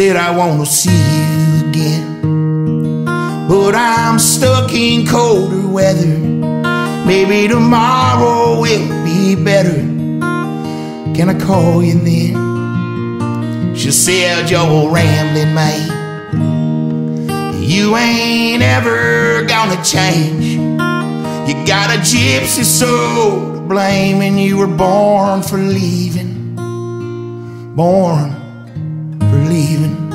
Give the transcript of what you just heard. said I want to see you again, but I'm stuck in colder weather. Maybe tomorrow will be better. Can I call you then? She said, you're rambling, mate. You ain't ever gonna change. You got a gypsy soul to blame, and you were born for leaving. Born for leaving.